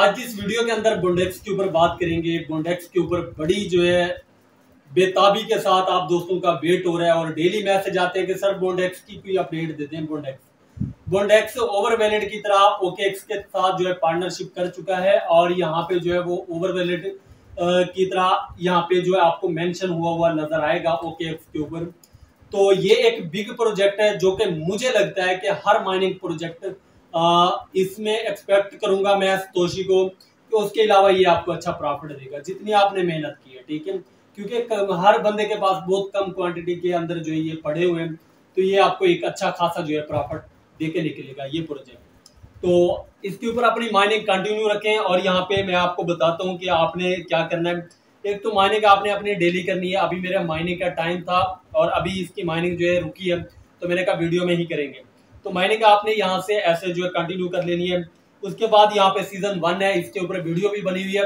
आज इस वीडियो के अंदर बोंडेक्स के ऊपर बात करेंगे। बोंडेक्स के ऊपर बड़ी जो है बेताबी के साथ आप दोस्तों का वेट हो रहा है और डेली मैसेज आते हैं कि सर बोंडेक्स की कोई अपडेट देते हैं। बोंडेक्स ओवर वैलेट की तरह OKX के साथ जो है पार्टनरशिप कर चुका है और यहाँ पे जो है वो ओवर वैलेट की तरह यहाँ पे जो है आपको मेंशन हुआ नजर आएगा OKX के ऊपर। तो ये एक बिग प्रोजेक्ट है जो कि मुझे लगता है कि हर माइनिंग प्रोजेक्ट इसमें एक्सपेक्ट करूंगा मैं तोशी को कि उसके अलावा ये आपको अच्छा प्रॉफिट देगा जितनी आपने मेहनत की है, ठीक है। क्योंकि हर बंदे के पास बहुत कम क्वांटिटी के अंदर जो है ये पड़े हुए हैं, तो ये आपको एक अच्छा खासा जो है प्रॉफिट देके निकलेगा ये प्रोजेक्ट। तो इसके ऊपर अपनी माइनिंग कंटिन्यू रखें और यहाँ पे मैं आपको बताता हूँ कि आपने क्या करना है। एक तो माइनिंग आपने अपनी डेली करनी है। अभी मेरा माइनिंग का टाइम था और अभी इसकी माइनिंग जो है रुकी है, तो मैंने कहा वीडियो में ही करेंगे। तो माइनिंग आपने यहाँ से ऐसे जो है कंटिन्यू कर लेनी है। उसके बाद यहाँ पे सीजन 1 है, इसके ऊपर वीडियो भी बनी हुई है,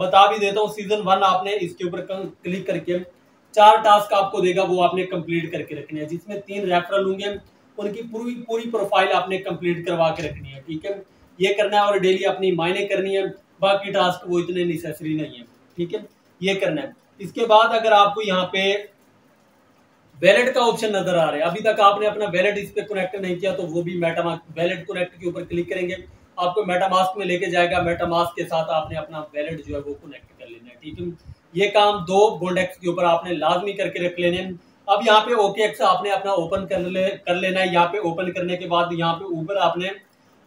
बता भी देता हूँ। सीजन 1 आपने इसके ऊपर क्लिक करके 4 टास्क आपको देगा, वो आपने कंप्लीट करके रखने हैं, जिसमें 3 रेफरल होंगे। उनकी पूरी प्रोफाइल आपने कंप्लीट करवा के रखनी है, ठीक है। ये करना है और डेली अपनी माइनिंग करनी है। बाकी टास्क वो इतने नेसेसरी नहीं है, ठीक है, ये करना है। इसके बाद अगर आपको यहाँ पे वैलेट का ऑप्शन नजर आ रहा है, अभी तक आपने अपना वैलेट इस पे कनेक्ट नहीं किया, तो वो भी मेटामास्क वैलेट कनेक्ट के ऊपर क्लिक करेंगे, आपको मेटामास्क में लेके जाएगा। मेटामास्क के साथ आपने अपना वैलेट जो है वो कनेक्ट कर लेना है, ठीक है। ये काम 2 बोंडेक्स के ऊपर आपने लाजमी करके रख लेने। अब यहाँ पे OKX आपने अपना ओपन कर लेना है। यहाँ पे ओपन करने के बाद यहाँ पे ऊपर आपने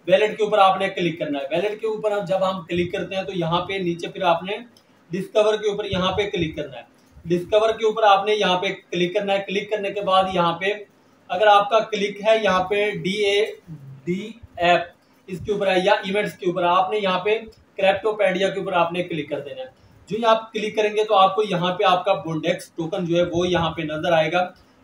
वैलेट के ऊपर आपने क्लिक करना है। वैलेट के ऊपर जब हम क्लिक करते हैं तो यहाँ पे नीचे फिर आपने डिस्कवर के ऊपर यहाँ पे क्लिक करना है। डिस्कवर के ऊपर आपने यहाँ पे क्लिक करना है। क्लिक करने के बाद यहाँ पे अगर आपका क्लिक है यहाँ पे DApp इसके ऊपर है या इवेंट्स के ऊपर, आपने यहाँ पे क्रिप्टोपेडिया के ऊपर आपने क्लिक कर देना है। जो ये आप क्लिक करेंगे तो आपको यहाँ पे आपका बोंडेक्स टोकन जो है वो यहाँ पे नजर आएगा।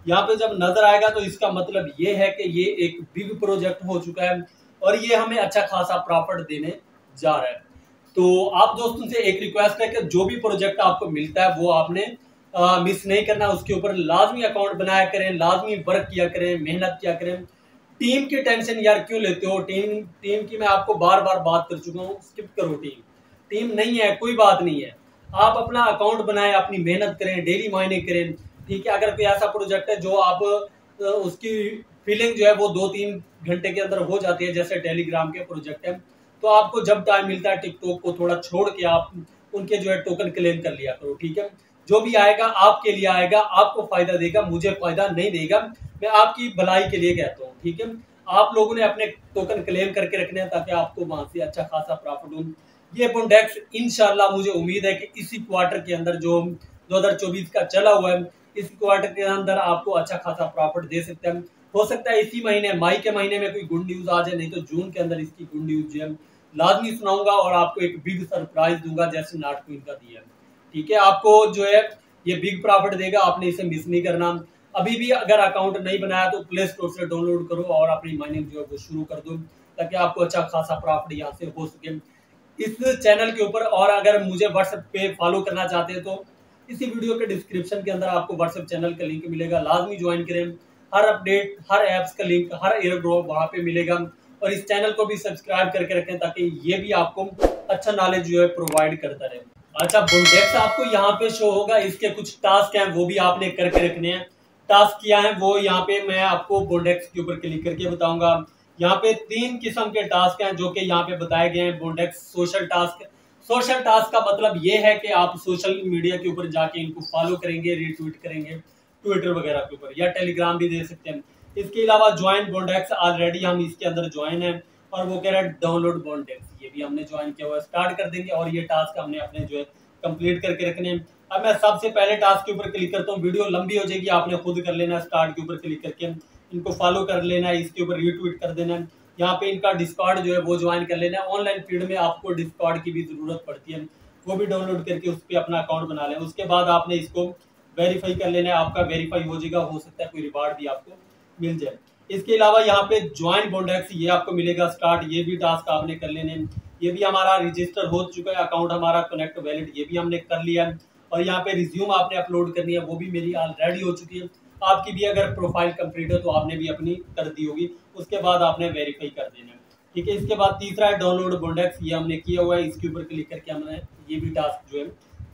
यहाँ पे जब नजर आएगा तो इसका मतलब ये है कि ये एक बिग प्रोजेक्ट हो चुका है और ये हमें अच्छा खासा प्रॉफिट देने जा रहा है। तो आप दोस्तों से एक रिक्वेस्ट है कि जो भी प्रोजेक्ट आपको मिलता है वो आपने मिस नहीं करना। उसके ऊपर लाजमी अकाउंट बनाया करें, लाजमी वर्क किया करें, मेहनत किया करें। टीम की टेंशन यार क्यों लेते हो? टीम की मैं आपको बार बात कर चुका हूँ, स्किप करो। टीम नहीं है कोई बात नहीं है, आप अपना अकाउंट बनाएं, अपनी मेहनत करें, डेली माइनिंग करें, ठीक है। अगर कोई ऐसा प्रोजेक्ट है जो आप उसकी फीलिंग जो है वो 2-3 घंटे के अंदर हो जाती है, जैसे टेलीग्राम के प्रोजेक्ट है, तो आपको जब टाइम मिलता है टिकटॉक को थोड़ा छोड़ के आप उनके जो है टोकन क्लेम कर लिया करो, ठीक है। जो भी आएगा आपके लिए आएगा, आपको फायदा देगा, मुझे फायदा नहीं देगा। मैं आपकी भलाई के लिए कहता हूँ, ठीक है। आप लोगों ने अपने टोकन क्लेम करके रखने हैं ताकि आपको वहां से अच्छा खासा प्रॉफिट हो। ये बोंडेक्स इंशाल्लाह मुझे उम्मीद है कि इसी क्वार्टर के अंदर जो 2024 का चला हुआ है, इस क्वार्टर के अंदर आपको अच्छा खासा प्रॉफिट दे सकता है। हो सकता है इसी महीने मई के महीने में कोई गुड न्यूज आ जाए, नहीं तो जून के अंदर इसकी गुड न्यूज जो है लाजमी सुनाऊंगा और आपको एक बिग सरप्राइज दूंगा जैसे नाटक इनका दिया, ठीक है। आपको जो है ये बिग प्रॉफिट देगा, आपने इसे मिस नहीं करना। अभी भी अगर अकाउंट नहीं बनाया तो प्ले स्टोर से डाउनलोड करो और अपनी माइनिंग जो है वो शुरू कर दो ताकि आपको अच्छा खासा प्रॉफिट यहाँ से हो सके इस चैनल के ऊपर। और अगर मुझे व्हाट्सएप पे फॉलो करना चाहते हैं तो इसी वीडियो के डिस्क्रिप्शन के अंदर आपको व्हाट्सएप चैनल का लिंक मिलेगा, लाजमी ज्वाइन करें। हर अपडेट, हर ऐप्स का लिंक, हर एयर ड्रॉप वहाँ पे मिलेगा। और इस चैनल को भी सब्सक्राइब करके रखें ताकि ये भी आपको अच्छा नॉलेज जो है प्रोवाइड करता रहे। अच्छा, बोंडेक्स आपको यहाँ पे शो होगा, इसके कुछ टास्क हैं वो भी आपने करके रखने हैं। टास्क क्या है वो यहाँ पे मैं आपको बोंडेक्स के ऊपर क्लिक करके बताऊंगा। यहाँ पे 3 किस्म के टास्क हैं जो कि यहाँ पे बताए गए हैं। Bondex social task, social task का मतलब ये है कि आप सोशल मीडिया के ऊपर जाके इनको फॉलो करेंगे, रीट्वीट करेंगे ट्विटर वगैरह के ऊपर, या टेलीग्राम भी दे सकते हैं। इसके अलावा ज्वाइन बोंडेक्स, ऑलरेडी हम इसके अंदर ज्वाइन हैं और वो कह रहा है डाउनलोड बोंडेक्स, ये भी हमने ज्वाइन किया हुआ, स्टार्ट कर देंगे। और ये टास्क हमने अपने जो है कंप्लीट करके रखने हैं। अब मैं सबसे पहले टास्क के ऊपर क्लिक करता हूँ, वीडियो लंबी हो जाएगी, आपने खुद कर लेना। स्टार्ट के ऊपर क्लिक करके इनको फॉलो कर लेना है, इसके ऊपर रीट्वीट कर देना है। यहाँ पे इनका डिस्कॉर्ड जो है वो ज्वाइन कर लेना है। ऑनलाइन फील्ड में आपको डिस्कॉर्ड की भी जरूरत पड़ती है, वो भी डाउनलोड करके उस पर अपना अकाउंट बना लें। उसके बाद आपने इसको वेरीफाई कर लेना है, आपका वेरीफाई हो जाएगा, हो सकता है कोई रिवार्ड भी आपको मिल जाए। इसके अलावा यहाँ पे ज्वाइन बोंडेक्स ये आपको मिलेगा स्टार्ट, ये भी टास्क आपने कर लेने। ये भी हमारा रजिस्टर हो चुका है, अकाउंट हमारा कनेक्ट वैलिड ये भी हमने कर लिया है। और यहाँ पे रिज्यूम आपने अपलोड करनी है, वो भी मेरी ऑलरेडी हो चुकी है। आपकी भी अगर प्रोफाइल कंप्लीट है तो आपने भी अपनी कर दी होगी। उसके बाद आपने वेरीफाई कर देना है, ठीक है। इसके बाद तीसरा है डाउनलोड बोंडेक्स, ये हमने किया हुआ है, इसके ऊपर क्लिक करके हमने ये भी टास्क जो है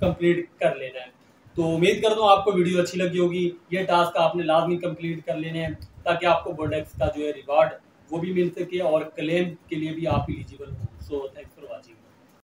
कंप्लीट कर लेना है। तो उम्मीद करता हूँ आपको वीडियो अच्छी लगी होगी। ये टास्क आपने लाजमी कंप्लीट कर लेने हैं ताकि आपको बोंडेक्स का जो है रिवार्ड वो भी मिल सके और क्लेम के लिए भी आप एलिजिबल हो। So thanks for watching.